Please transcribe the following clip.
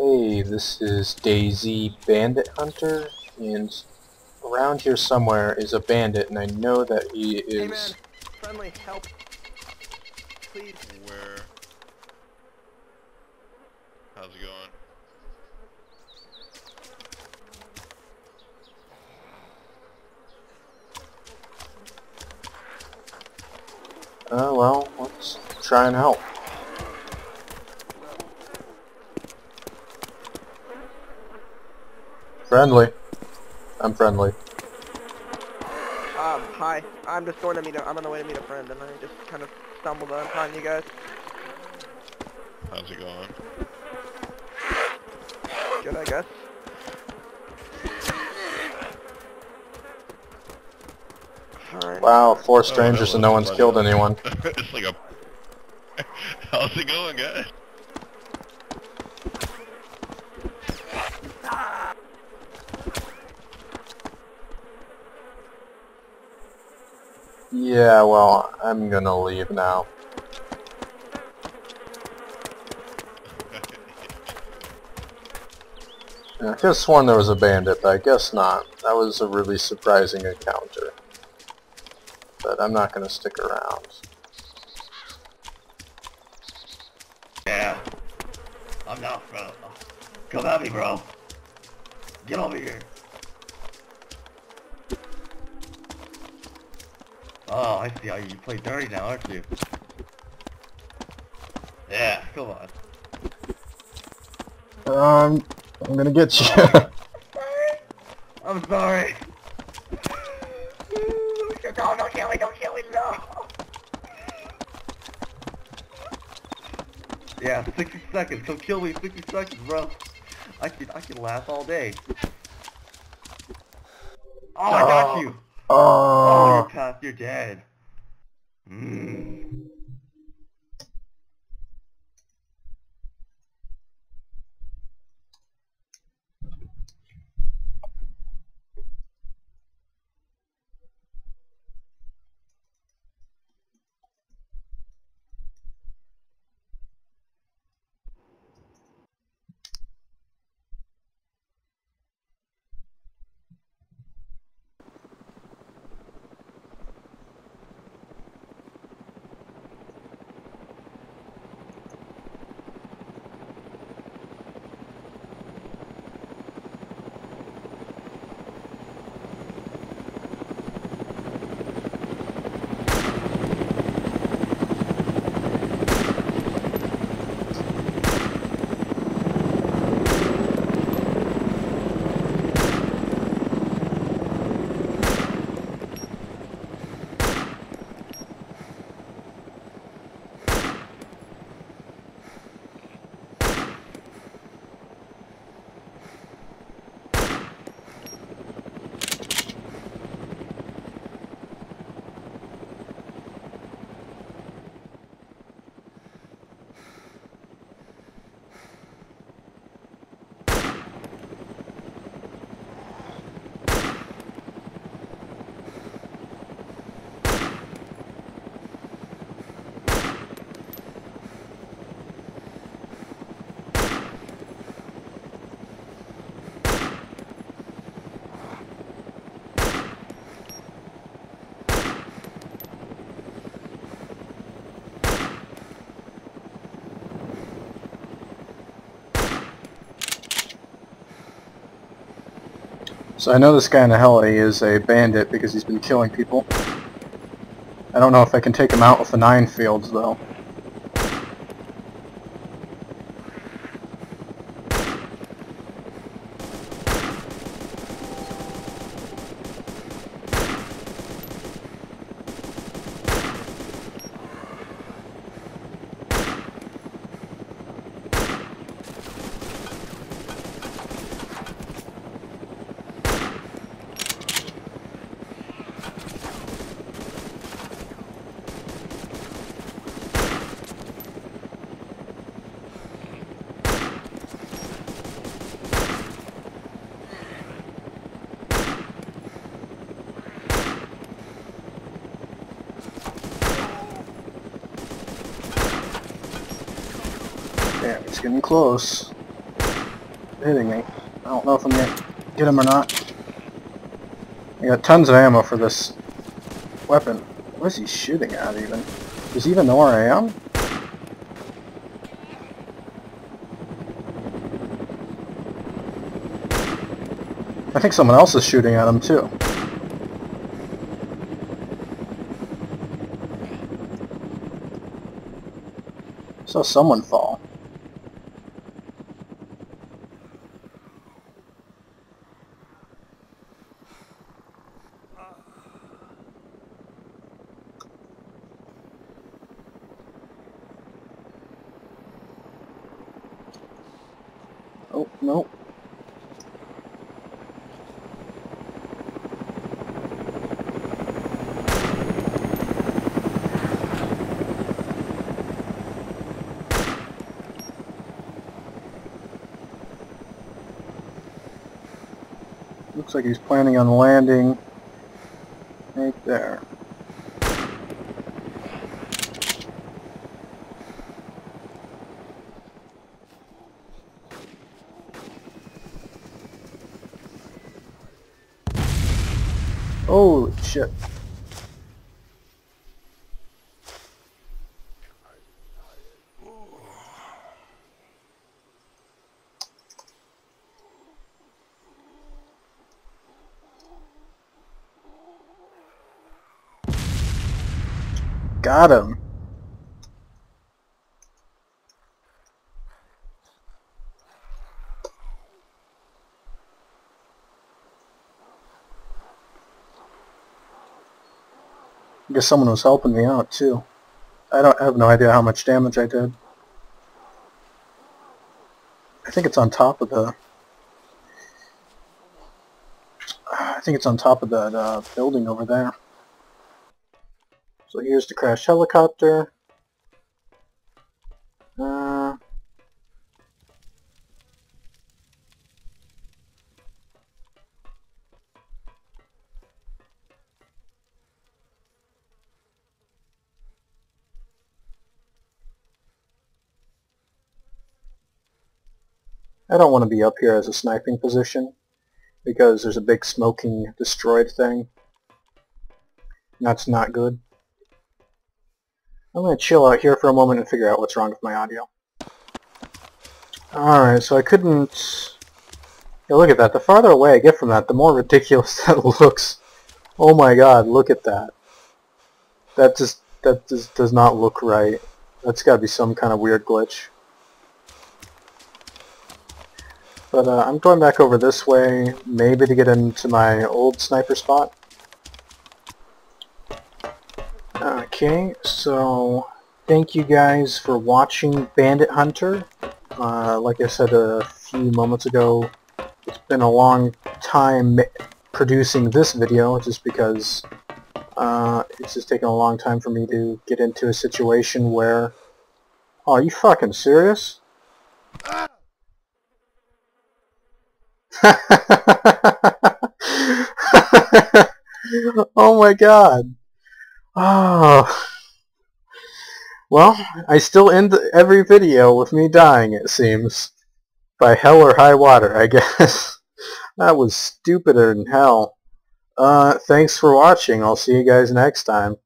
Hey, this is DayZ Bandit Hunter, and around here somewhere is a bandit, and I know that he is... Hey man, friendly, help. Please. Where? How's it going? Oh, well, let's try and help. Friendly. I'm friendly. Hi. I'm just going to meet I'm on the way to meet a friend, and I just kind of stumbled upon you guys. How's it going? Good, I guess. Alright. Wow, 4 strangers and no one's killed anyone. It's like a... How's it going, guys? Yeah, well, I'm gonna leave now. I could have sworn there was a bandit, but I guess not. That was a really surprising encounter. But I'm not gonna stick around. Yeah. I'm not, bro. Come at me, bro. Get over here. Oh, I see how you play dirty now, aren't you? Yeah, come on. I'm gonna get you. I'm sorry. No, don't kill me, no! Yeah, 60 seconds, don't kill me, 60 seconds, bro. I can laugh all day. Oh, I got you! Oh, you passed, you're dead. So I know this guy in the heli is a bandit because he's been killing people. I don't know if I can take him out with the 9 fields though. Damn, it's getting close. hitting me. I don't know if I'm going to get him or not. I got tons of ammo for this weapon. What is he shooting at even? Does he even know where I am? I think someone else is shooting at him too. I saw someone fall. Oh, no. Looks like he's planning on landing right there. Holy shit. Got him. I guess someone was helping me out too. I have no idea how much damage I did. I think it's on top of the that building over there. So here's the crashed helicopter. I don't want to be up here as a sniping position because there's a big smoking destroyed thing. That's not good. I'm going to chill out here for a moment and figure out what's wrong with my audio. Alright, so I couldn't... Yeah, look at that. The farther away I get from that, the more ridiculous that looks. Oh my god, look at that. That just does not look right. That's got to be some kind of weird glitch. But I'm going back over this way, maybe to get into my old sniper spot. Okay, so thank you guys for watching Bandit Hunter. Like I said a few moments ago, it's been a long time producing this video just because it's just taken a long time for me to get into a situation where... Oh, are you fucking serious? Oh my god. Oh. Well, I still end every video with me dying, it seems. By hell or high water, I guess. That was stupider than hell. Thanks for watching. I'll see you guys next time.